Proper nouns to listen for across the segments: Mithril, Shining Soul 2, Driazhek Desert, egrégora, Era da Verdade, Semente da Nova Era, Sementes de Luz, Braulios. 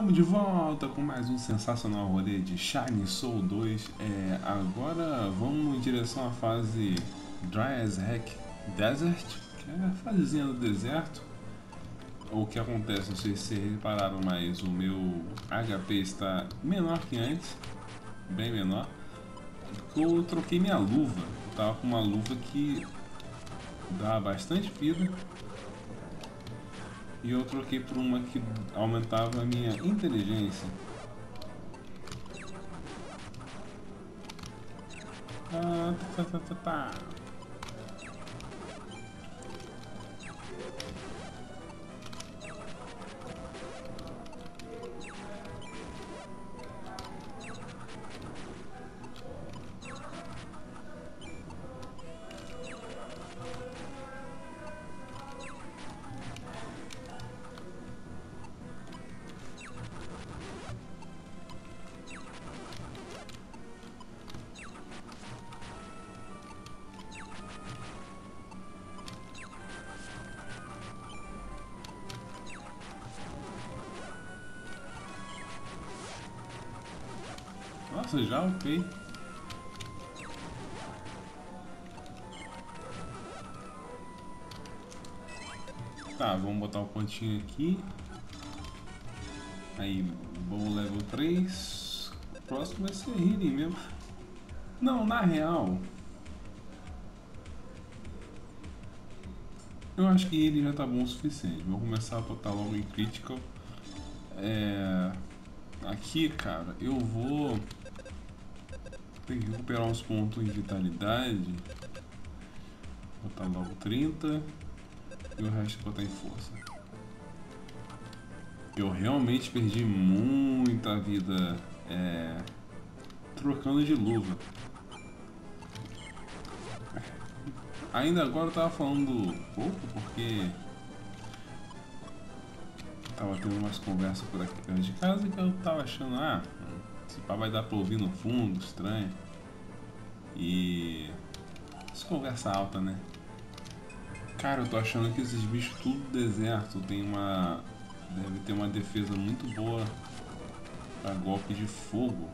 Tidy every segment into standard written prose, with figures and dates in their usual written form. Estamos de volta com mais um sensacional rolê de Shining Soul 2. Agora vamos em direção à fase Driazhek Desert, que é a fasezinha do deserto. O que acontece, não sei se vocês repararam, mas o meu HP está menor que antes, bem menor. Eu troquei minha luva, eu tava com uma luva que dá bastante vida, e eu troquei por uma que aumentava a minha inteligência. Nossa, já upei. Tá, vamos botar o pontinho aqui. Aí, bom, level 3. O próximo vai ser healing mesmo. Não, na real, eu acho que ele já tá bom o suficiente. Vou começar a botar logo em critical. Aqui, cara, eu vou tem que recuperar uns pontos de vitalidade. Botar logo 30. E o resto botar em força. Eu realmente perdi muita vida trocando de luva. Ainda agora eu tava falando pouco porque tava tendo umas conversas por aqui perto de casa que eu tava achando, esse pá vai dar pra ouvir no fundo, estranho. E essa conversa alta, né? Cara, eu tô achando que esses bichos tudo deserto tem uma... deve ter uma defesa muito boa pra golpe de fogo.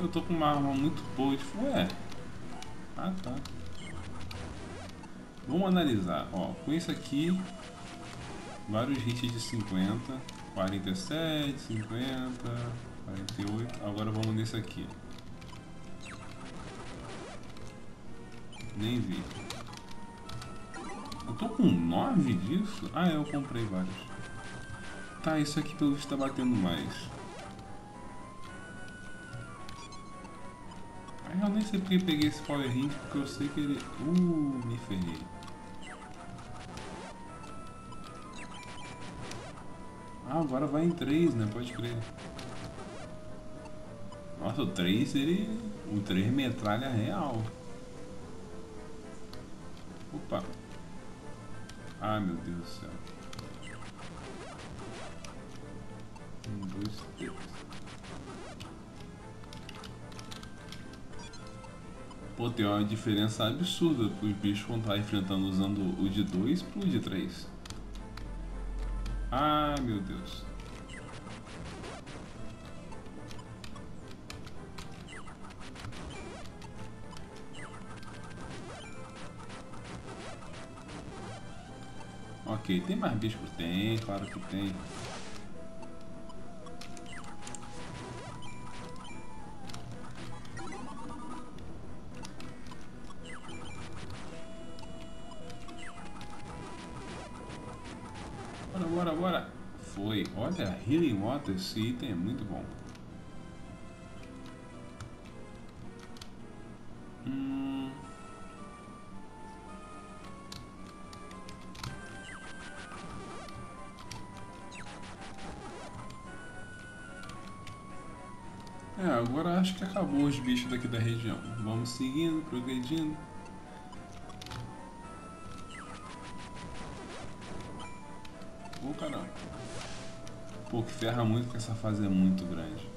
Eu tô com uma arma muito boa de fogo, tá. Vamos analisar, ó, com isso aqui vários hits de 50, 47, 50, 48, agora vamos nesse aqui. Nem vi. Eu tô com 9 disso? Eu comprei vários. Tá, isso aqui pelo visto tá batendo mais. Eu nem sei porque peguei esse power hit, porque eu sei que ele... me ferrei. Agora vai em 3, né? Pode crer. Nossa, o 3, ele... O 3 metralha real. Opa. Ah, meu Deus do céu. 1, 2, 3. Pô, tem uma diferença absurda pros bichos quando tá enfrentando usando o de 2 pro de 3. Ah, meu Deus. Ok, tem mais bicho? Tem, claro que tem. Bora. Foi. Olha, Healing Water, esse item é muito bom. Agora acho que acabou os bichos daqui da região. Vamos seguindo, progredindo. Caramba. Pô, que ferra muito, porque essa fase é muito grande.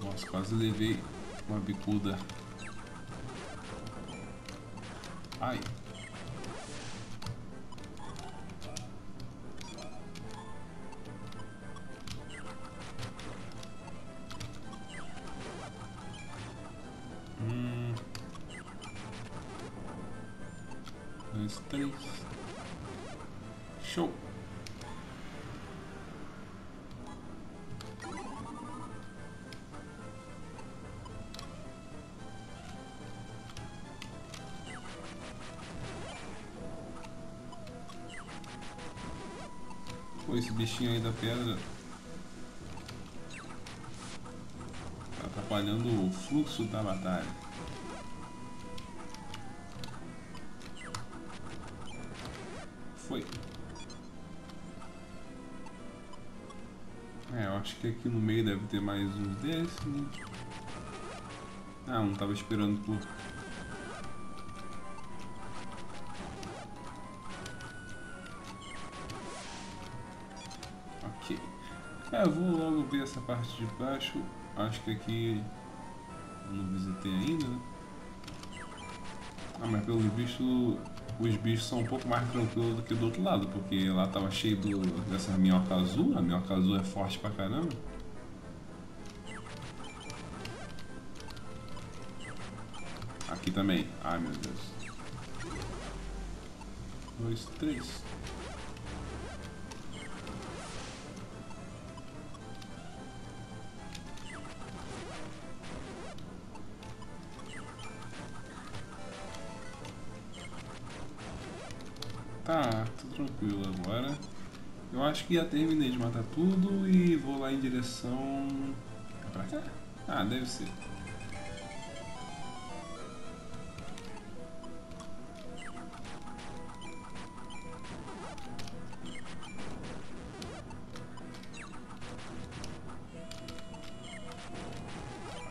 Nossa, quase levei uma bicuda. Ai. menos 3. Show! Pô, esse bichinho aí da pedra tá atrapalhando o fluxo da batalha. Foi. É, eu acho que aqui no meio deve ter mais uns desses, né? Ah, não tava esperando por... Ok. É, eu vou logo ver essa parte de baixo. Acho que aqui... eu não visitei ainda, né? Ah, mas pelo visto... os bichos são um pouco mais tranquilos do que do outro lado, porque lá tava cheio dessa minhoca azul. A minhoca azul é forte pra caramba. Aqui também. Ai meu Deus. 2, 3. Tá, tô tranquilo agora. Eu acho que já terminei de matar tudo e vou lá em direção... é pra cá? Ah, deve ser.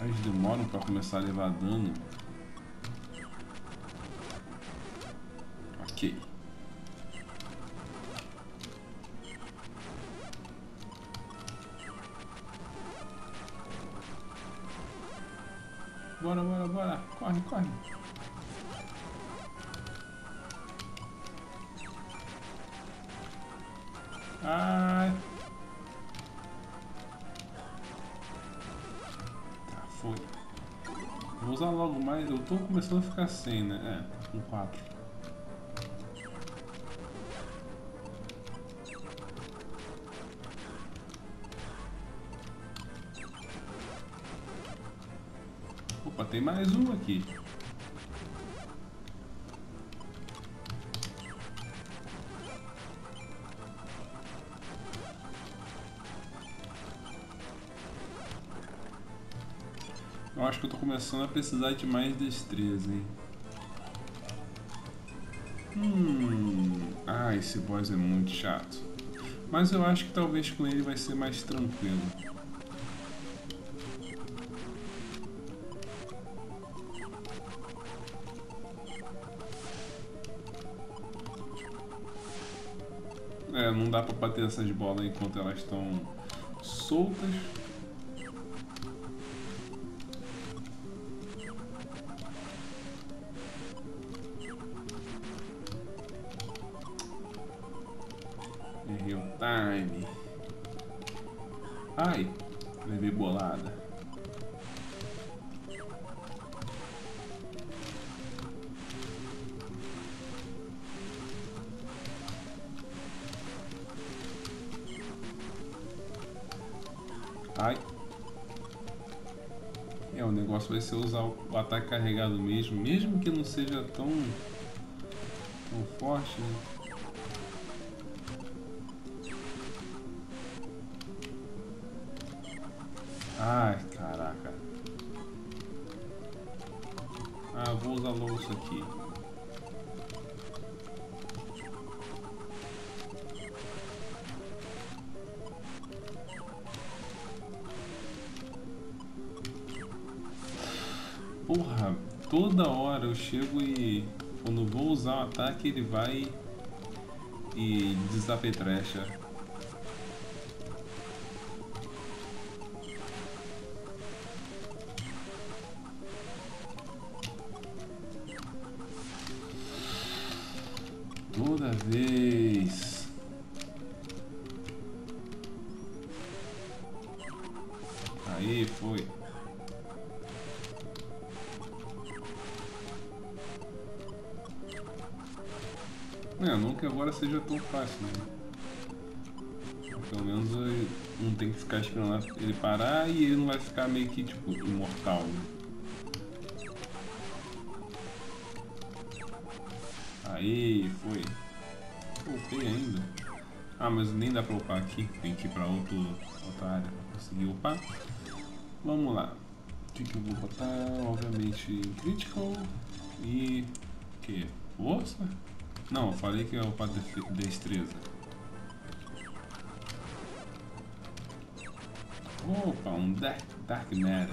Eles demoram pra começar a levar dano. Ok. Bora, bora, bora! Corre, corre! Ai! Tá, foi. Vou usar logo mais. Eu tô começando a ficar sem, né? É, tá com 4. Opa, tem mais um aqui. Eu acho que eu tô começando a precisar de mais destreza, hein? Ah, esse boss é muito chato. Mas eu acho que talvez com ele vai ser mais tranquilo. É, não dá pra bater essas bolas enquanto elas estão soltas. Errei o time. Ai, levei bolada. Ai. É, o negócio vai ser usar o ataque carregado mesmo, mesmo que não seja tão forte, né? Ai, caraca. Ah, vou usar logo isso aqui. Porra, toda hora eu chego e quando vou usar o ataque ele vai e desapetrecha. Toda vez. Aí foi. É, não que agora seja tão fácil, né? Pelo menos não tem que ficar esperando ele parar e ele não vai ficar meio que, tipo, imortal, né? Aí, foi. Upei ainda. Ah, mas nem dá pra upar aqui. Tem que ir pra outra área pra conseguir upar. Vamos lá. O que eu vou botar? Obviamente, Critical. E... que? Força? Não, eu falei que ia upar Destreza. Opa, um Dark Matter.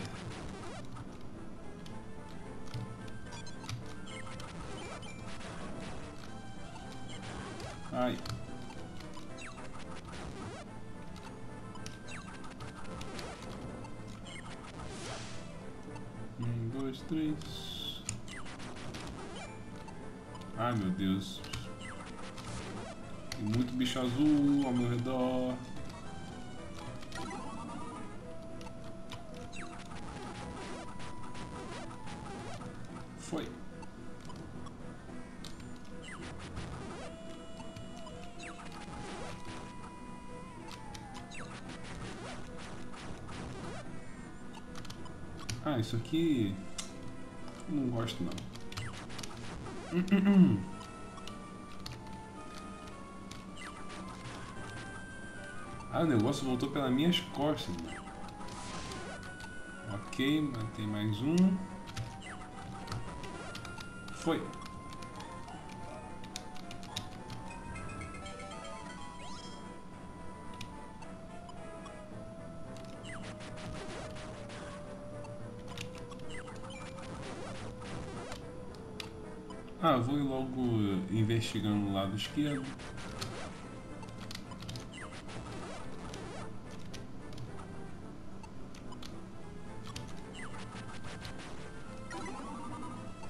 Ai. Um, dois, três. Ai, meu Deus. Tem muito bicho azul ao meu redor. Foi. Ah, isso aqui... não gosto não. Ah, o negócio voltou pelas minhas costas, mano. Ok, matei mais um. Foi. Ah, vou logo investigando o lado esquerdo.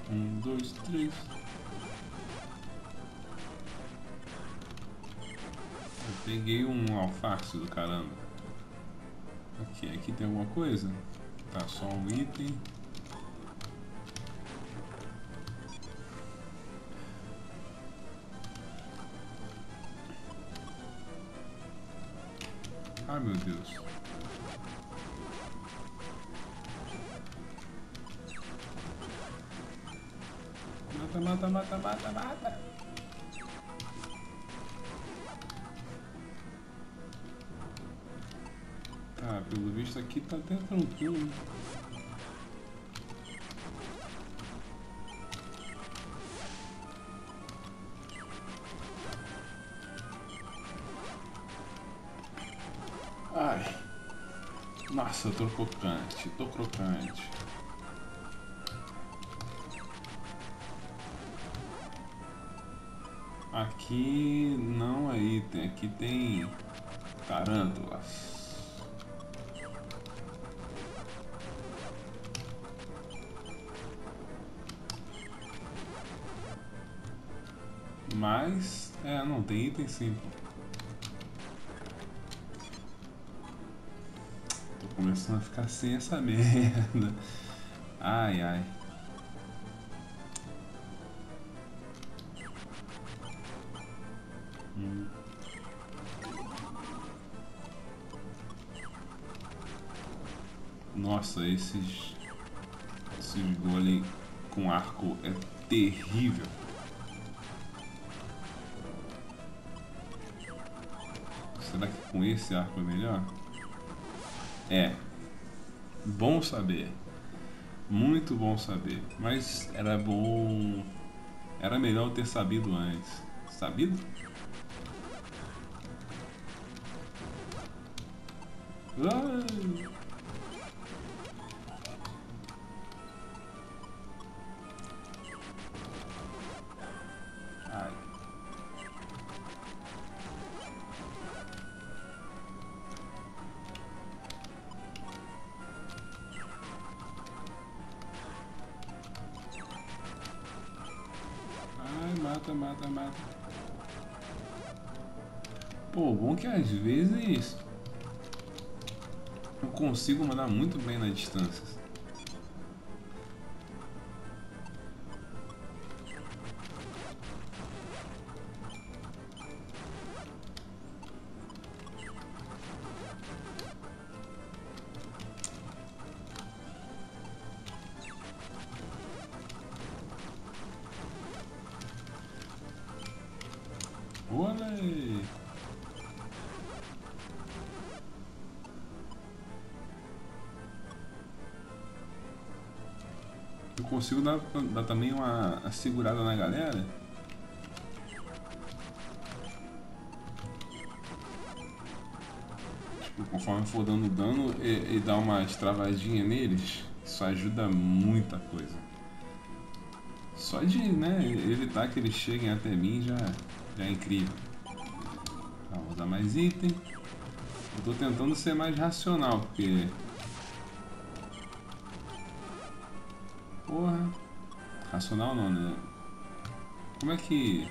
Um, dois, três. Eu peguei um alface do caramba. Ok, aqui tem alguma coisa? Tá, só um item. Ai, meu Deus. Mata, mata, mata, mata. Tá, pelo visto aqui tá até tranquilo. Ai. Nossa, eu tô crocante, tô crocante. Aqui não é item, aqui tem tarântulas. Mas, é, não, tem item sim. Tô começando a ficar sem essa merda. Ai, ai. Nossa, esses golem com arco é terrível. Será que com esse arco é melhor? É. Bom saber. Muito bom saber. Mas era bom... era melhor ter sabido antes. Sabido? Ai. Mata, mata, mata. Pô, bom que às vezes eu consigo mandar muito bem nas distâncias. Eu consigo dar também uma segurada na galera. Tipo, conforme for dando dano e dar uma estravadinha neles, isso ajuda muita coisa. Só de, né, evitar que eles cheguem até mim já é incrível. Tá, vou usar mais item. Eu tô tentando ser mais racional, porque... Porra... Racional não, né? Como é que...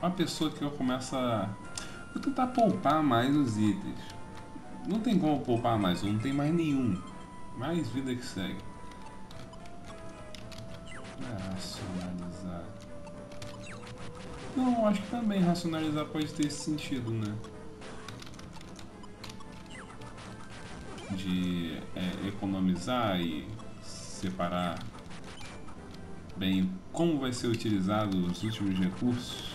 Uma pessoa que eu começo a... Vou tentar poupar mais os itens. Não tem como poupar mais, não tem mais nenhum. Mais vida que segue. Racionalizar... Não, acho que também racionalizar pode ter esse sentido, né? De economizar e separar bem como vai ser utilizado os últimos recursos.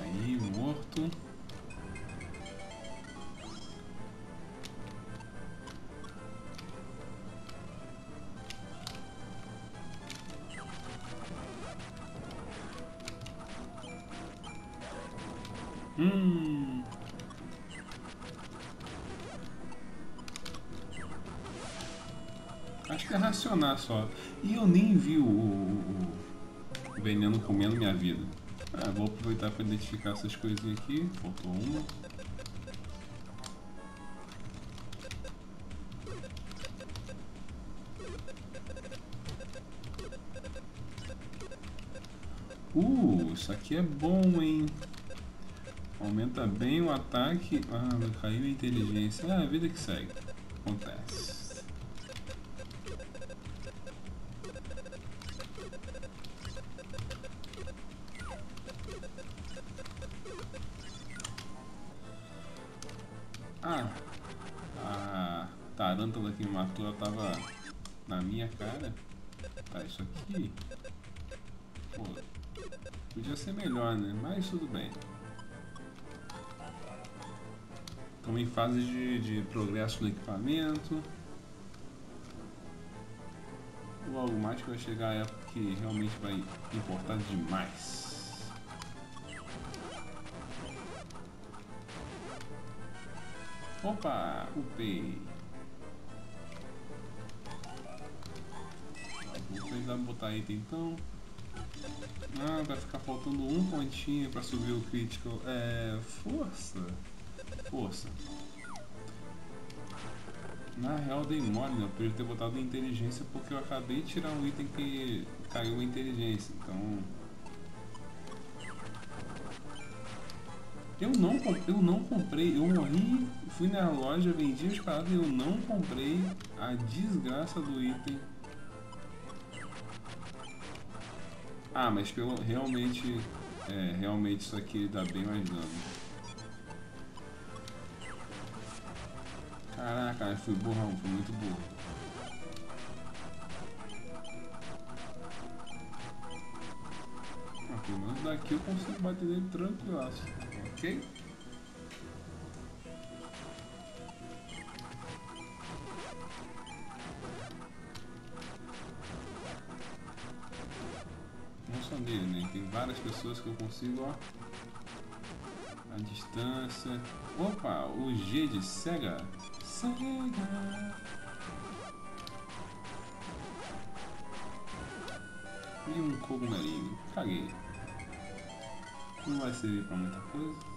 Aí, morto. Acho que é racionar só. E eu nem vi o veneno comendo minha vida. Ah, vou aproveitar para identificar essas coisinhas aqui. Faltou uma. Isso aqui é bom, hein? Aumenta bem o ataque. Ah, vai cair minha inteligência. Ah, a vida que segue. Acontece. Ah, a tarântula que me matou, ela tava na minha cara. Tá, isso aqui... Pô, podia ser melhor, né? Mas tudo bem. Estamos em fase de progresso no equipamento. Ou algo mais que vai chegar a época que realmente vai importar demais. Opa! Upei! Vou tentar botar item então. Ah, vai ficar faltando um pontinho para subir o critical. É... força! Força. Na real dei mole, né? Eu podia ter botado inteligência porque eu acabei de tirar um item que caiu a inteligência, então... Eu não comprei, eu morri, fui na loja, vendi as paradas e eu não comprei a desgraça do item. Ah, mas realmente isso aqui dá bem mais dano. Caraca, eu fui burrão, fui muito burro. Ah, pelo menos daqui eu consigo bater nele tranquilaço, ok? Não só nele, né? Tem várias pessoas que eu consigo, ó. A distância... Opa, o G de cega. E um cogumelinho. Caguei. Não vai servir pra muita coisa.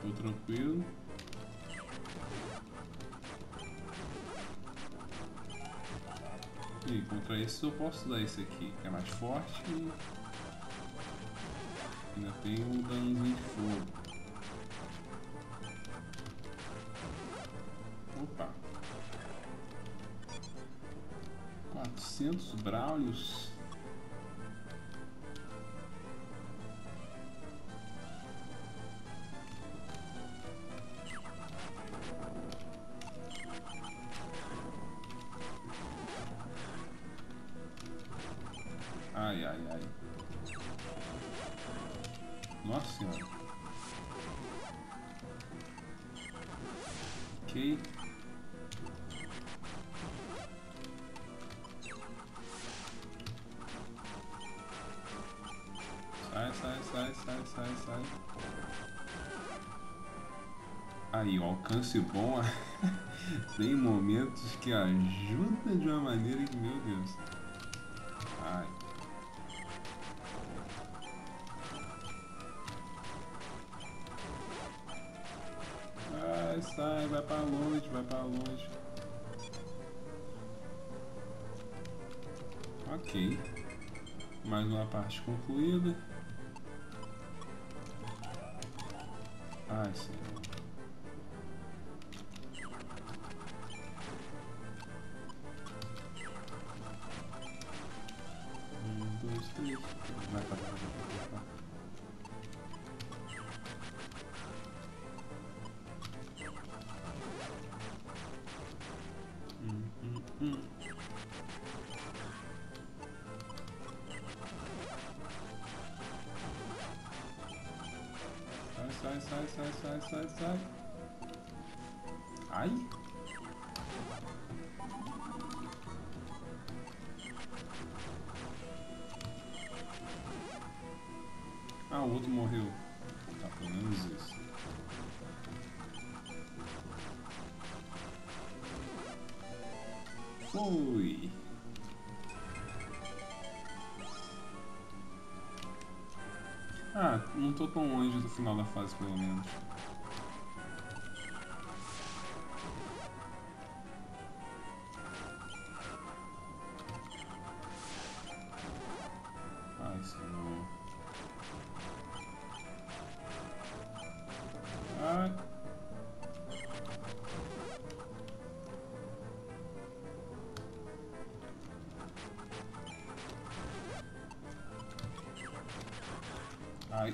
Tô tranquilo. E contra isso eu posso dar esse aqui, que é mais forte. E ainda tem um danozinho de fogo. Opa! 400 braulios. Ai, ai, ai. Nossa senhora. Ok. Sai. Aí, o alcance bom. Tem momentos que ajuda de uma maneira que, meu Deus. Ai. Ai, sai, vai pra longe, vai pra longe. Ok. Mais uma parte concluída. Ai, senhor. Sai. Ai. Ah, o outro morreu. Tá, pelo menos isso. Foi. Ah, não tô tão longe do final da fase, pelo menos. Ai.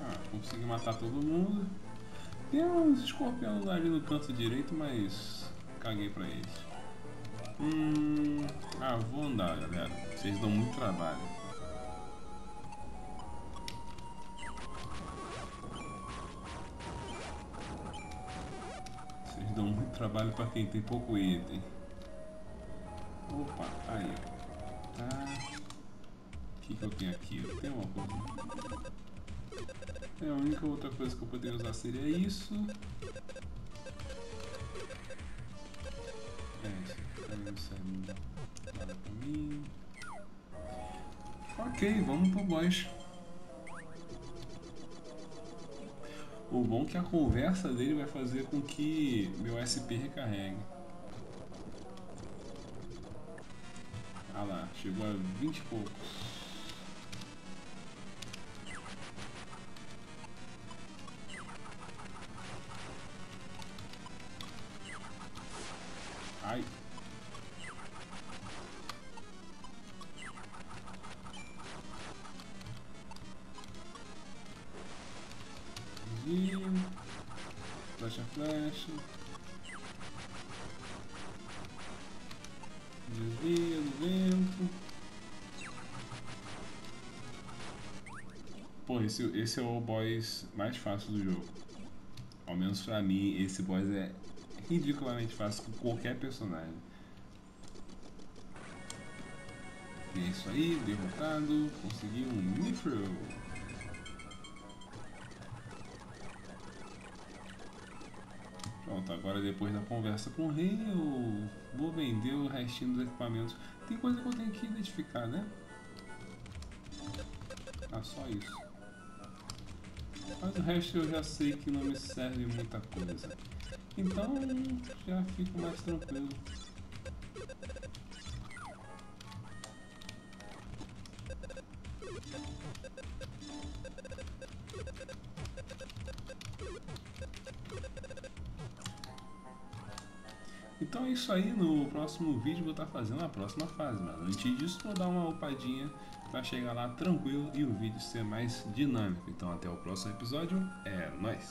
Ah, consegui matar todo mundo. Tem uns escorpiões ali no canto direito, mas caguei pra eles. Ah, vou andar, galera. Vocês dão muito trabalho. Trabalho para quem tem pouco item. Opa, aí ó. Tá. O que eu tenho aqui? Tem uma coisa. É a única outra coisa que eu poderia usar seria isso. É isso. Nada pra mim. Ok, vamos pro boss. O bom é que a conversa dele vai fazer com que meu SP recarregue. Ah lá, chegou a 20 e poucos. Ai. Flecha. Desvia do vento. Pô, esse é o boss mais fácil do jogo. Ao menos pra mim, esse boss é ridiculamente fácil com qualquer personagem. E é isso aí, derrotado. Consegui um Mithril. Pronto, agora depois da conversa com o rei, eu vou vender o restinho dos equipamentos. Tem coisa que eu tenho que identificar, né? Ah, só isso. Mas o resto eu já sei que não me serve muita coisa. Então, já fico mais tranquilo. Então é isso aí, no próximo vídeo vou estar fazendo a próxima fase, mas antes disso vou dar uma upadinha para chegar lá tranquilo e o vídeo ser mais dinâmico. Então até o próximo episódio, é nóis!